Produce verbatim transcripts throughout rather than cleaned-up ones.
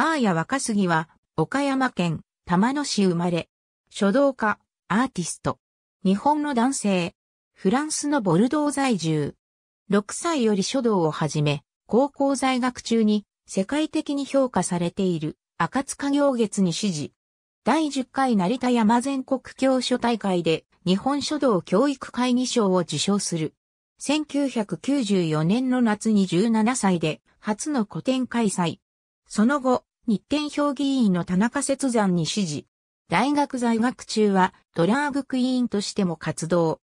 マーヤ若杉は、岡山県玉野市生まれ、書道家、アーティスト、日本の男性、フランスのボルドー在住。ろくさいより書道を始め、高校在学中に世界的に評価されている赤塚行月に師事。だいじゅっかい成田山全国教書大会で日本書道教育会議賞を受賞する。せんきゅうひゃくきゅうじゅうよねんの夏にじゅうななさいで初の個展開催。その後、日展評議員の田中雪山に師事。大学在学中はドラァグクイーンとしても活動。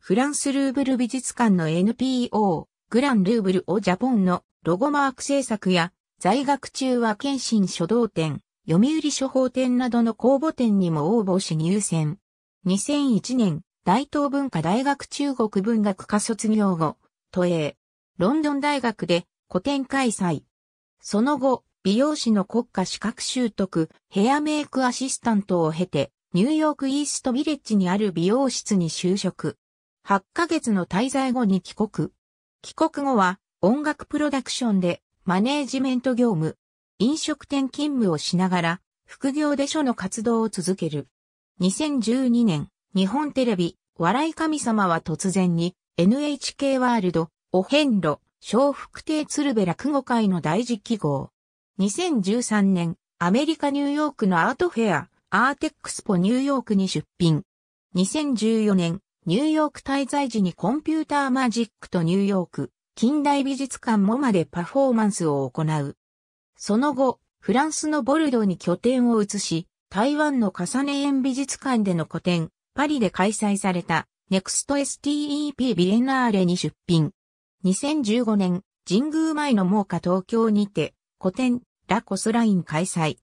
フランスルーブル美術館の エヌピーオー、グランルーブルオジャポンのロゴマーク制作や、在学中は謙信書道展、読売書法展などの公募展にも応募し入選。にせんいちねん、大東文化大学中国文学科卒業後、都営、ロンドン大学で個展開催。その後、美容師の国家資格習得、ヘアメイクアシスタントを経て、ニューヨークイーストビレッジにある美容室に就職。はちかげつの滞在後に帰国。帰国後は音楽プロダクションでマネージメント業務、飲食店勤務をしながら副業で書の活動を続ける。にせんじゅうにねん、日本テレビ、笑い神様は突然に エヌエイチケー ワールド、お遍路、笑福亭鶴瓶落語会の大事記号。にせんじゅうさんねん、アメリカニューヨークのアートフェア、アーテックスポニューヨークに出品。にせんじゅうよねん、ニューヨーク滞在時にコンピューターマジックとニューヨーク近代美術館モマでパフォーマンスを行う。その後、フランスのボルドーに拠点を移し、台湾の重ね園美術館での個展、パリで開催されたネクスト エスティーイーピー ビエンナーレに出品。にせんじゅうごねん、神宮前のモーカ東京にて、個展、ラコスライン開催。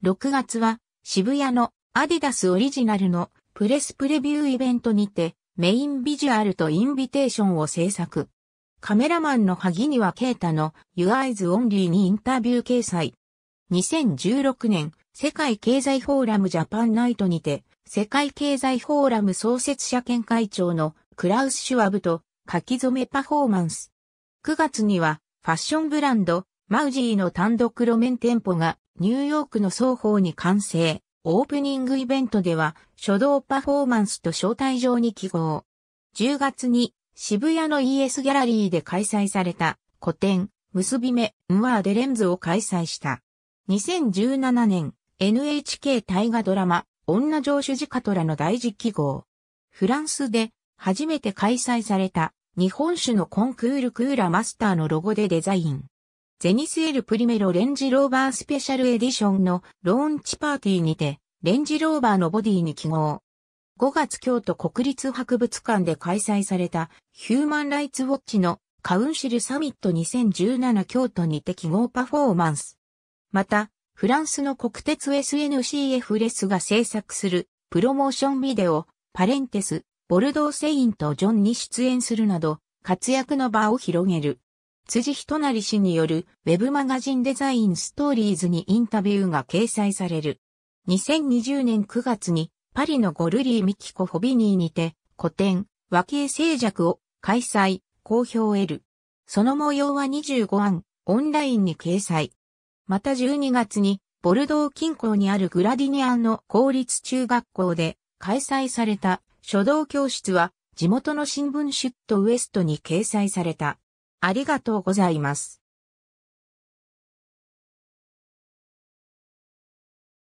ろくがつは、渋谷のアディダスオリジナルのプレスプレビューイベントにて、メインビジュアルとインビテーションを制作。カメラマンの萩庭圭太の Your Eyes Only にインタビュー掲載。にせんじゅうろくねん、世界経済フォーラムジャパンナイトにて、世界経済フォーラム創設者兼会長のクラウス・シュワブと書き初めパフォーマンス。くがつには、ファッションブランド、マウシーの単独路面店舗がニューヨークのソーホーに完成。オープニングイベントでは、書道パフォーマンスと招待状に記号。じゅうがつに、渋谷の イーエス ギャラリーで開催された、個展、結び目、ムワーデレンズを開催した。にせんじゅうななねん、エヌエイチケー 大河ドラマ、女城主ジカトラの大事記号。フランスで、初めて開催された、日本酒のコンクールKURA MASTERのロゴでデザイン。ゼニスエルプリメロレンジローバースペシャルエディションのローンチパーティーにて、レンジローバーのボディに記号。ごがつ京都国立博物館で開催されたヒューマンライツウォッチのカウンシルサミットにせんじゅうなな京都にて記号パフォーマンス。また、フランスの国鉄 エスエヌシーエフ レスが制作するプロモーションビデオ、パレンテス、ボルドーセイントジョンに出演するなど、活躍の場を広げる。辻仁成氏によるウェブマガジンデザインストーリーズにインタビューが掲載される。にせんにじゅうねんくがつにパリのゴルリー・ミキコ・フォビニーにて個展和形静寂を開催、好評を得る。その模様はにじゅうごあん、オンラインに掲載。またじゅうにがつにボルドー近郊にあるグラディニアンの公立中学校で開催された書道教室は地元の新聞Sud Ouestに掲載された。ありがとうございます。